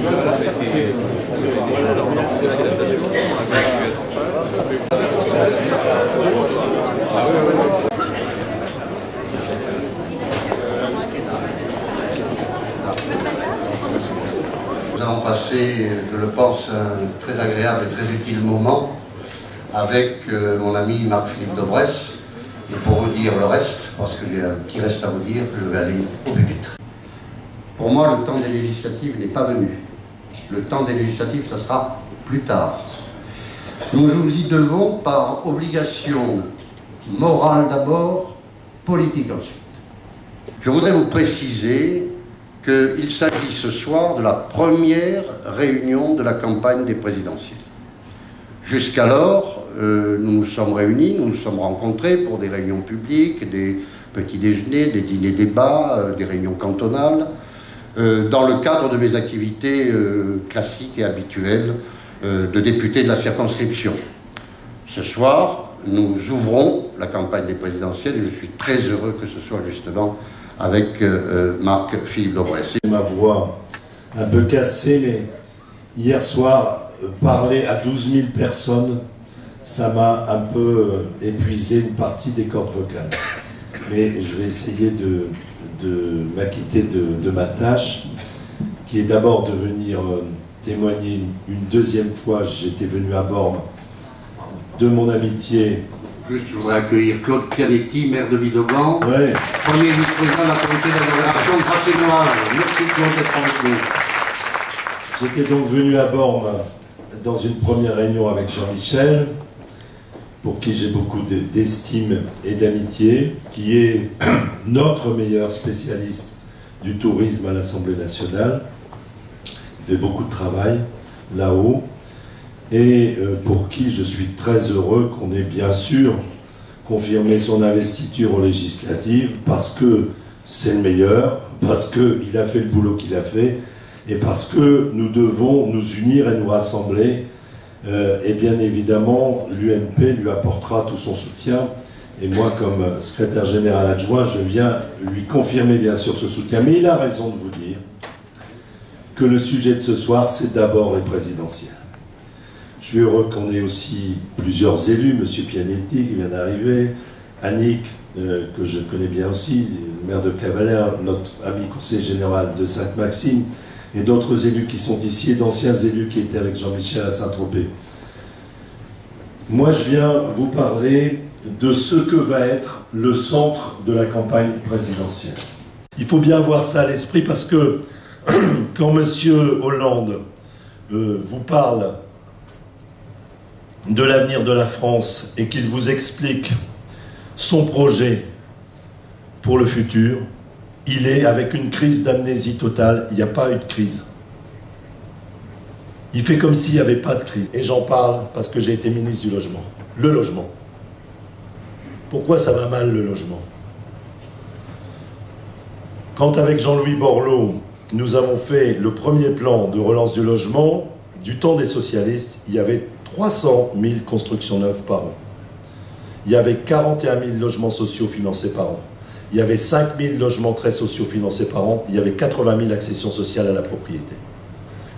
Nous avons passé, je le pense, un très agréable et très utile moment avec mon ami Marc Philippe Daubresse. Et pour vous dire le reste, parce que j'ai un petit reste à vous dire, je vais aller au plus vite. Pour moi, le temps des législatives n'est pas venu. Le temps des législatives, ça sera plus tard. Nous nous y devons par obligation morale d'abord, politique ensuite. Je voudrais vous préciser qu'il s'agit ce soir de la première réunion de la campagne des présidentielles. Jusqu'alors, nous nous sommes réunis, nous nous sommes rencontrés pour des réunions publiques, des petits déjeuners, des dîners-débats, des réunions cantonales, dans le cadre de mes activités classiques et habituelles de député de la circonscription. Ce soir, nous ouvrons la campagne des présidentielles et je suis très heureux que ce soit justement avec Marc Philippe Daubresse. Ma voix un peu cassée, mais hier soir, parler à 12 000 personnes, ça m'a un peu épuisé une partie des cordes vocales. Mais je vais essayer de m'acquitter de ma tâche, qui est d'abord de venir témoigner une deuxième fois. J'étais venu à Bormes de mon amitié. Juste, je voudrais accueillir Claude Pianetti, maire de Vidoblan, ouais. Premier vice-président de la communauté d'agglomération de Rassénoise. Merci Claude d'être avec nous. J'étais donc venu à Bormes dans une première réunion avec Jean-Michel, pour qui j'ai beaucoup d'estime et d'amitié, qui est notre meilleur spécialiste du tourisme à l'Assemblée nationale. Il fait beaucoup de travail là-haut, et pour qui je suis très heureux qu'on ait bien sûr confirmé son investiture aux législatives, parce que c'est le meilleur, parce qu'il a fait le boulot qu'il a fait, et parce que nous devons nous unir et nous rassembler. Et bien évidemment, l'UMP lui apportera tout son soutien. Et moi, comme secrétaire général adjoint, je viens lui confirmer bien sûr ce soutien. Mais il a raison de vous dire que le sujet de ce soir, c'est d'abord les présidentielles. Je suis heureux qu'on ait aussi plusieurs élus, M. Pianetti qui vient d'arriver, Annick, que je connais bien aussi, le maire de Cavalaire, notre ami conseiller général de Sainte-Maxime, et d'autres élus qui sont ici, et d'anciens élus qui étaient avec Jean-Michel à Saint-Tropez. Moi, je viens vous parler de ce que va être le centre de la campagne présidentielle. Il faut bien avoir ça à l'esprit, parce que quand M. Hollande vous parle de l'avenir de la France et qu'il vous explique son projet pour le futur, il est avec une crise d'amnésie totale. Il n'y a pas eu de crise. Il fait comme s'il n'y avait pas de crise. Et j'en parle parce que j'ai été ministre du logement. Le logement. Pourquoi ça va mal, le logement? Quand avec Jean-Louis Borloo, nous avons fait le premier plan de relance du logement, du temps des socialistes, il y avait 300 000 constructions neuves par an. Il y avait 41 000 logements sociaux financés par an. Il y avait 5 000 logements très sociaux financés par an. Il y avait 80 000 accessions sociales à la propriété.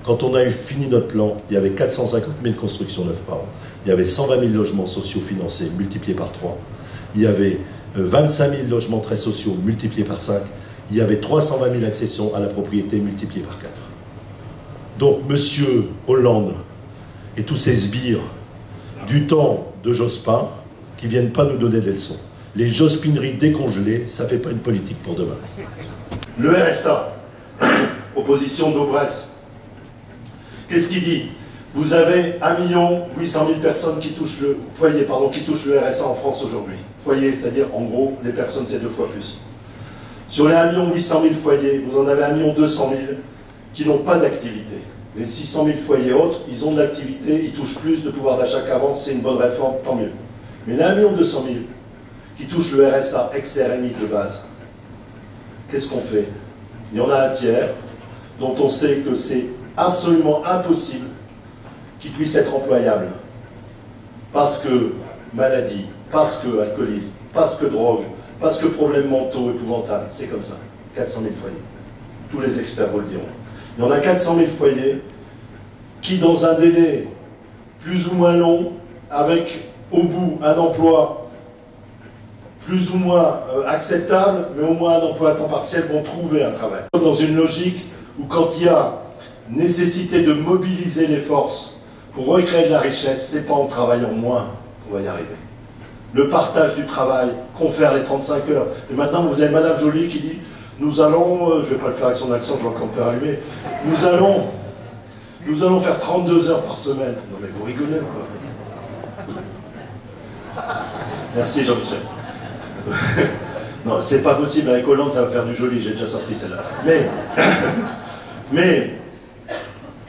Quand on a eu fini notre plan, il y avait 450 000 constructions neuves par an. Il y avait 120 000 logements sociaux financés, multipliés par 3. Il y avait 25 000 logements très sociaux, multipliés par 5. Il y avait 320 000 accessions à la propriété, multipliées par 4. Donc, M. Hollande et tous ses sbires du temps de Jospin, qui ne viennent pas nous donner des leçons. Les jospineries décongelées, ça ne fait pas une politique pour demain. Le RSA, proposition Daubresse, qu'est-ce qu'il dit? Vous avez 1 800 000 personnes qui touchent le foyer, pardon, qui touchent le RSA en France aujourd'hui. Foyer, c'est-à-dire en gros, les personnes, c'est 2 fois plus. Sur les 1 800 000 foyers, vous en avez 1 200 000 qui n'ont pas d'activité. Les 600 000 foyers autres, ils ont de l'activité, ils touchent plus de pouvoir d'achat qu'avant, c'est une bonne réforme, tant mieux. Mais les 1 200 000 qui touchent le RSA ex-RMI de base, qu'est-ce qu'on fait? Il y en a un tiers dont on sait que c'est absolument impossible qu'ils puissent être employables. Parce que maladie, parce que alcoolisme, parce que drogue, parce que problèmes mentaux épouvantables. C'est comme ça. 400 000 foyers. Tous les experts vous le diront. Il y en a 400 000 foyers qui, dans un délai plus ou moins long, avec au bout un emploi plus ou moins acceptable, mais au moins un emploi à temps partiel, vont trouver un travail. Dans une logique où quand il y a nécessité de mobiliser les forces pour recréer de la richesse, c'est pas en travaillant moins qu'on va y arriver. Le partage du travail, confère les 35 heures. Et maintenant, vous avez Madame Joly qui dit, nous allons, je ne vais pas le faire avec son accent, je vais encore me faire allumer, nous allons faire 32 heures par semaine. Non mais vous rigolez ou quoi? Merci Jean-Michel. Non, c'est pas possible, avec Hollande ça va faire du joli, j'ai déjà sorti celle-là. Mais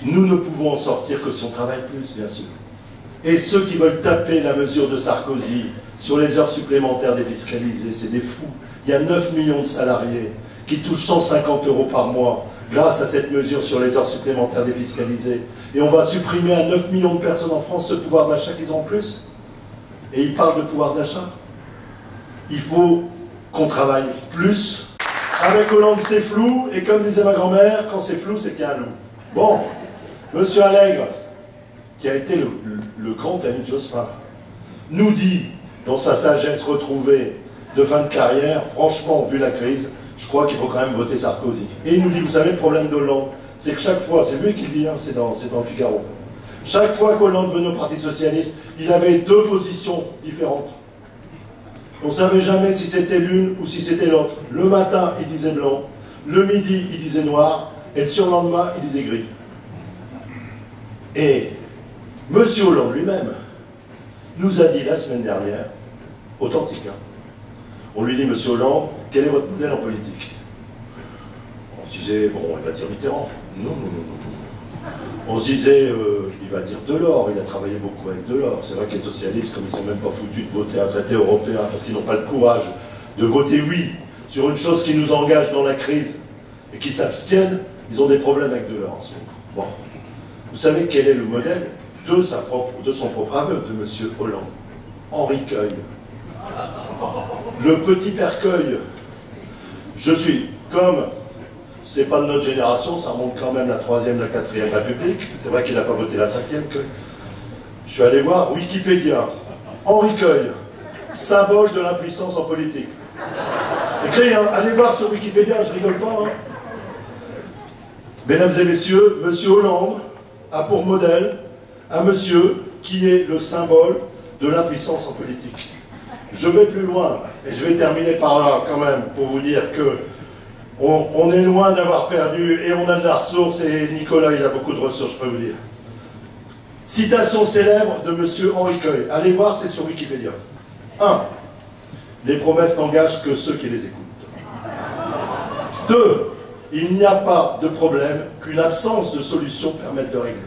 nous ne pouvons en sortir que si on travaille plus, bien sûr. Et ceux qui veulent taper la mesure de Sarkozy sur les heures supplémentaires défiscalisées, c'est des fous. Il y a 9 millions de salariés qui touchent 150 euros par mois grâce à cette mesure sur les heures supplémentaires défiscalisées. Et on va supprimer à 9 millions de personnes en France ce pouvoir d'achat qu'ils ont en plus. Et ils parlent de pouvoir d'achat. Il faut qu'on travaille plus. Avec Hollande, c'est flou. Et comme disait ma grand-mère, quand c'est flou, c'est qu'il y a un loup. Bon, monsieur Allègre, qui a été le grand ami de Jospin, nous dit, dans sa sagesse retrouvée de fin de carrière, franchement, vu la crise, je crois qu'il faut quand même voter Sarkozy. Et il nous dit, vous savez, le problème d'Hollande, c'est que chaque fois, c'est lui qui le dit, hein, c'est dans le Figaro, chaque fois qu'Hollande venait au Parti Socialiste, il avait deux positions différentes. On ne savait jamais si c'était l'une ou si c'était l'autre. Le matin, il disait blanc, le midi, il disait noir, et le surlendemain, il disait gris. Et monsieur Hollande lui-même nous a dit la semaine dernière, authentique, hein, on lui dit, monsieur Hollande, quel est votre modèle en politique? On se disait, bon, il va dire Mitterrand. Non, non, non, non. On se disait, il va dire Delors, il a travaillé beaucoup avec Delors. C'est vrai que les socialistes, comme ils ne sont même pas foutus de voter un traité européen, parce qu'ils n'ont pas le courage de voter oui sur une chose qui nous engage dans la crise et qui s'abstiennent, ils ont des problèmes avec Delors en ce moment. Bon. Vous savez quel est le modèle de son propre aveu, de monsieur Hollande? Henri Cueil. Le petit père Cueil. Je suis, comme c'est pas de notre génération, ça remonte quand même la 3e, la 4e République, c'est vrai qu'il n'a pas voté la 5e, Cueil. Je suis allé voir Wikipédia. Henri Cueil, symbole de l'impuissance en politique. Écrit, hein, allez voir sur Wikipédia, je rigole pas. Hein. Mesdames et messieurs, monsieur Hollande a pour modèle un monsieur qui est le symbole de l'impuissance en politique. Je vais plus loin, et je vais terminer par là quand même, pour vous dire que on est loin d'avoir perdu, et on a de la ressource, et Nicolas il a beaucoup de ressources, je peux vous dire. Citation célèbre de monsieur Henri Cueil, allez voir, c'est sur Wikipédia. 1. Les promesses n'engagent que ceux qui les écoutent. 2. Il n'y a pas de problème qu'une absence de solution permette de régler.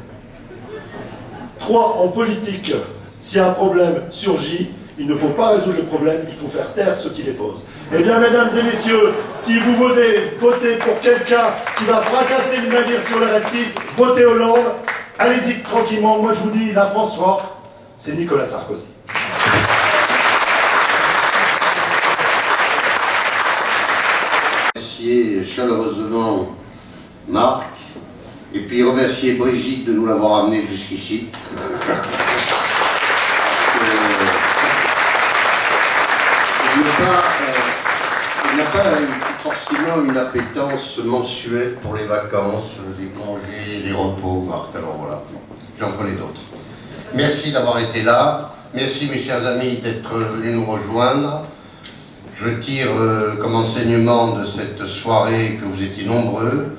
3. En politique, si un problème surgit, il ne faut pas résoudre le problème, il faut faire taire ceux qui les posent. Eh bien, mesdames et messieurs, si vous votez pour quelqu'un qui va fracasser une navire sur le récif, votez Hollande, allez-y tranquillement. Moi, je vous dis, la France forte, c'est Nicolas Sarkozy. Remercier chaleureusement Marc, et puis remercier Brigitte de nous l'avoir amené jusqu'ici. Il n'a pas forcément une appétence mensuelle pour les vacances, les congés, les repos, Marc, alors voilà, j'en connais d'autres. Merci d'avoir été là, merci mes chers amis d'être venus nous rejoindre. Je tire comme enseignement de cette soirée que vous étiez nombreux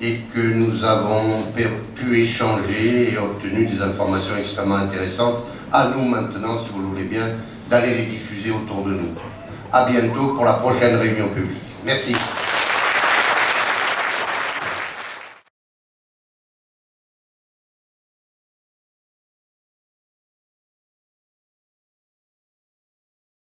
et que nous avons pu échanger et obtenu des informations extrêmement intéressantes. À nous maintenant, si vous le voulez bien, d'aller les diffuser autour de nous. À bientôt pour la prochaine réunion publique. Merci.